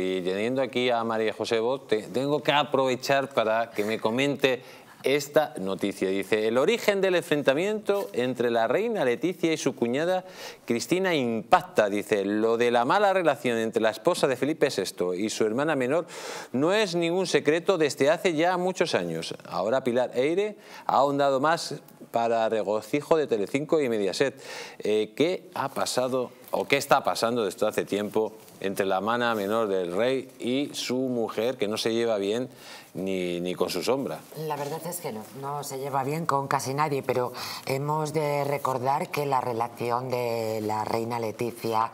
Y teniendo aquí a María José Bo, tengo que aprovechar para que me comente esta noticia. Dice, el origen del enfrentamiento entre la reina Letizia y su cuñada Cristina impacta. Dice, lo de la mala relación entre la esposa de Felipe VI y su hermana menor no es ningún secreto desde hace ya muchos años. Ahora Pilar Eire ha ahondado más para regocijo de Telecinco y Mediaset. ¿Qué ha pasado o qué está pasando desde hace tiempo entre la hermana menor del rey y su mujer, que no se lleva bien ni con su sombra? La verdad es que no se lleva bien con casi nadie, pero hemos de recordar que la relación de la reina Letizia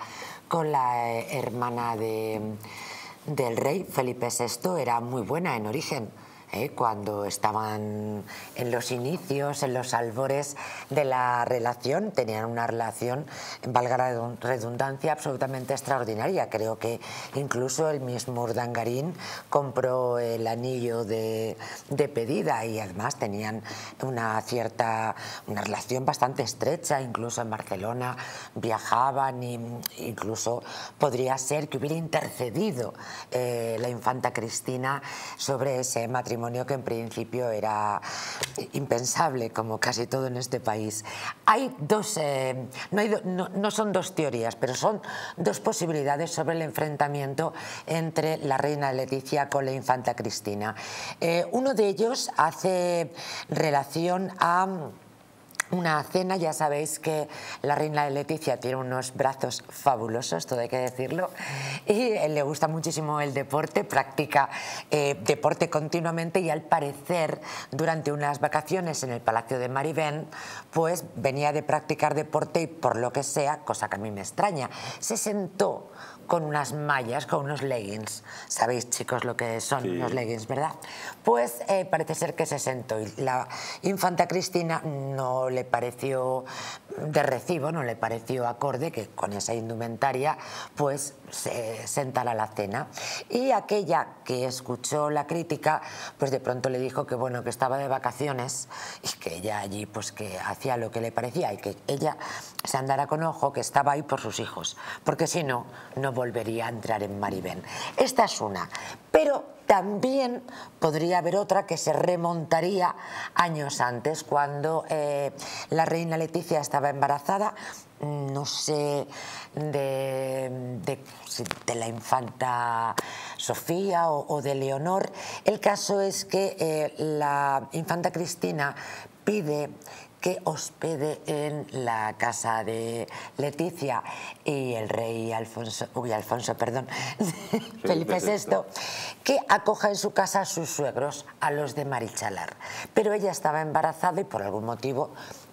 con la hermana del rey, Felipe VI, era muy buena en origen. Cuando estaban en los inicios, en los albores de la relación, tenían una relación, valga la redundancia, absolutamente extraordinaria. Creo que incluso el mismo Urdangarín compró el anillo de pedida y además tenían una relación bastante estrecha, incluso en Barcelona viajaban e incluso podría ser que hubiera intercedido la infanta Cristina sobre ese matrimonio, que en principio era impensable, como casi todo en este país. Hay dos, no son dos teorías, pero son dos posibilidades sobre el enfrentamiento entre la reina Letizia con la infanta Cristina. Uno de ellos hace relación a una cena. Ya sabéis que la reina Letizia tiene unos brazos fabulosos, todo hay que decirlo, y le gusta muchísimo el deporte, practica deporte continuamente, y al parecer durante unas vacaciones en el Palacio de Marivent pues venía de practicar deporte y por lo que sea, cosa que a mí me extraña, se sentó con unas mallas, con unos leggings. Sabéis, chicos, lo que son los leggings, ¿verdad? Pues parece ser que se sentó y la infanta Cristina no le pareció de recibo, no le pareció acorde que con esa indumentaria pues se sentara a la cena. Y aquella que escuchó la crítica pues de pronto le dijo que bueno, que estaba de vacaciones y que ella allí pues que hacía lo que le parecía y que ella se andara con ojo, que estaba ahí por sus hijos, porque si no, no volvería a entrar en Maribel. Esta es una, pero también podría haber otra que se remontaría años antes, cuando la reina Letizia estaba embarazada, no sé, de la infanta Sofía o de Leonor. El caso es que la infanta Cristina pide que hospede en la casa de Letizia, y el rey Felipe VI, que acoja en su casa a sus suegros, a los de Marichalar. Pero ella estaba embarazada y por algún motivo,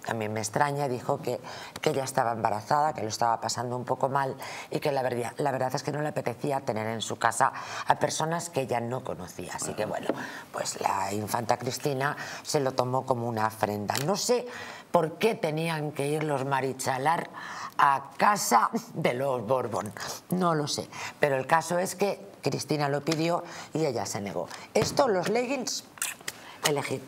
a mí me extraña, dijo que ella estaba embarazada, que lo estaba pasando un poco mal y que la verdad es que no le apetecía tener en su casa a personas que ella no conocía. Así que bueno, pues la infanta Cristina se lo tomó como una afrenta. No sé por qué tenían que ir los Marichalar a casa de los Borbón, no lo sé, pero el caso es que Cristina lo pidió y ella se negó. Esto, los leggings, elegid.